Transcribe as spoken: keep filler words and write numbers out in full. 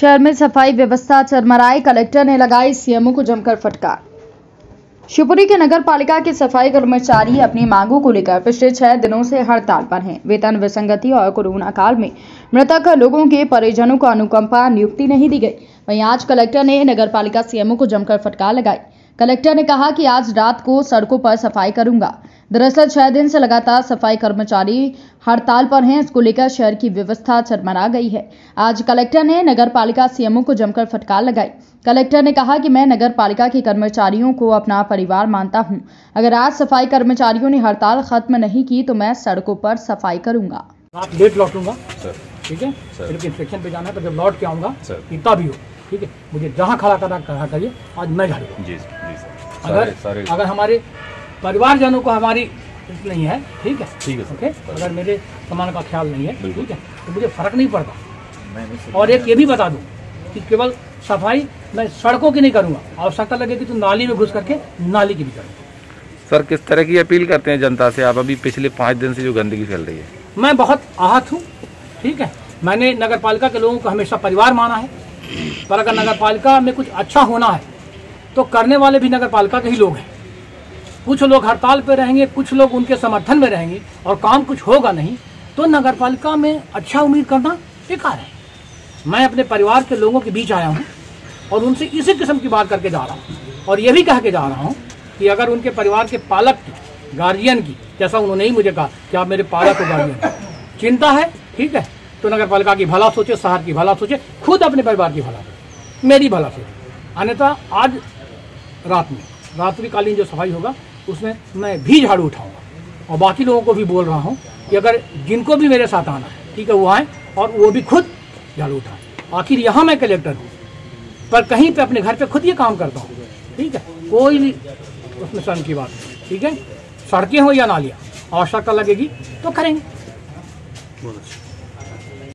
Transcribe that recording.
शहर में सफाई व्यवस्था चरमराई, कलेक्टर ने लगाई सीएमओ को जमकर फटकार। शिवपुरी के नगर पालिका के सफाई कर्मचारी अपनी मांगों को लेकर पिछले छह दिनों से हड़ताल पर हैं। वेतन विसंगति और कोरोना काल में मृतक लोगों के परिजनों को अनुकंपा नियुक्ति नहीं दी गई। वहीं आज कलेक्टर ने नगर पालिका सीएमओ को जमकर फटकार लगाई। कलेक्टर ने कहा कि आज रात को सड़कों पर सफाई करूंगा। दरअसल छह दिन से लगातार सफाई कर्मचारी हड़ताल पर हैं, इसको लेकर शहर की व्यवस्था चरमरा गई है। आज कलेक्टर ने नगर पालिका सीएमओ को जमकर फटकार लगाई। कलेक्टर ने कहा कि मैं नगर पालिका के कर्मचारियों को अपना परिवार मानता हूं। अगर आज सफाई कर्मचारियों ने हड़ताल खत्म नहीं की तो मैं सड़कों पर सफाई करूंगा। आप लेट लौटूंगा सर, ठीक है, सिर्फ इंस्पेक्शन पे जाना है, तो जब लौट के आऊंगा कितना भी हो, ठीक है, मुझे जहाँ खड़ा करना खड़ा करिए, आज मैं झाड़ूंगा। जी सर, अगर अगर हमारे परिवारजनों को हमारी नहीं है, ठीक है, ठीक है, ओके, अगर मेरे सामान का ख्याल नहीं है, ठीक है, तो मुझे फर्क नहीं पड़ता। और एक ये भी बता दूं कि केवल सफाई मैं सड़कों की नहीं करूंगा, आवश्यकता लगे कि तो नाली में घुस करके नाली की भी करूँगा। सर, किस तरह की अपील करते हैं जनता से आप? अभी पिछले पाँच दिन से जो गंदगी फैल रही है, मैं बहुत आहत हूँ, ठीक है। मैंने नगर पालिका के लोगों को हमेशा परिवार माना है, पर अगर नगर पालिका में कुछ अच्छा होना है तो करने वाले भी नगर पालिका के ही लोग हैं। कुछ लोग हड़ताल पे रहेंगे, कुछ लोग उनके समर्थन में रहेंगे और काम कुछ होगा नहीं, तो नगर पालिका में अच्छा उम्मीद करना बेकार है। मैं अपने परिवार के लोगों के बीच आया हूँ और उनसे इसी किस्म की बात करके जा रहा हूँ, और ये भी कह के जा रहा हूँ कि अगर उनके परिवार के पालक की, गार्जियन की, जैसा उन्होंने ही मुझे कहा कि आप मेरे पालक और गार्जियन चिंता है, ठीक है, तो नगर पालिका की भला सोचे, शहर की भला सोचे, खुद अपने परिवार की भला सोचे, मेरी भला सोचे। अन्यथा आज रात में रात्रिकालीन जो सफाई होगा उसमें मैं भी झाड़ू उठाऊंगा। और बाकी लोगों को भी बोल रहा हूं कि अगर जिनको भी मेरे साथ आना है, ठीक है, वो आएँ और वो भी खुद झाड़ू उठाएं। आखिर यहाँ मैं कलेक्टर हूँ, पर कहीं पे अपने घर पे खुद ये काम करता हूँ, ठीक है, कोई भी उसमें शर्म की बात नहीं, ठीक है। सड़कें हो या नालियाँ, आवश्यकता लगेगी तो करेंगे।